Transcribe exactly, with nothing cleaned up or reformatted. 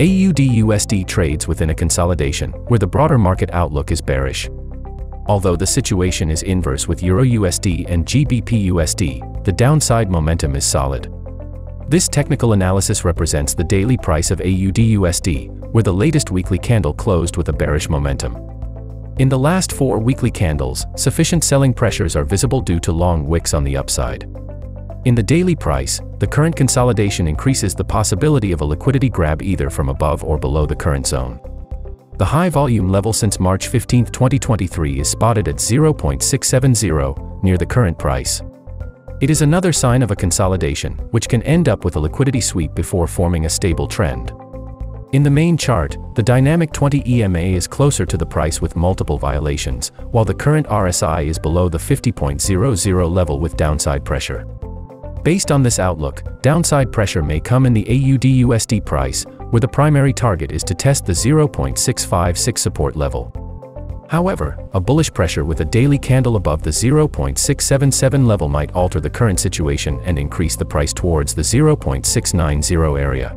A U D U S D trades within a consolidation where the broader market outlook is bearish. Although the situation is inverse with EURUSD and G B P U S D, the downside momentum is solid. This technical analysis represents the daily price of A U D U S D, where the latest weekly candle closed with a bearish momentum. In the last four weekly candles, sufficient selling pressures are visible due to long wicks on the upside. In the daily price, the current consolidation increases the possibility of a liquidity grab either from above or below the current zone. The high volume level since March fifteenth twenty twenty-three is spotted at zero point six seven zero, near the current price. It is another sign of a consolidation, which can end up with a liquidity sweep before forming a stable trend. In the main chart, the dynamic twenty E M A is closer to the price with multiple violations, while the current R S I is below the fifty point zero zero level with downside pressure. Based on this outlook, downside pressure may come in the A U D U S D price, where the primary target is to test the zero point six five six support level. However, a bullish pressure with a daily candle above the zero point six seven seven level might alter the current situation and increase the price towards the zero point six nine zero area.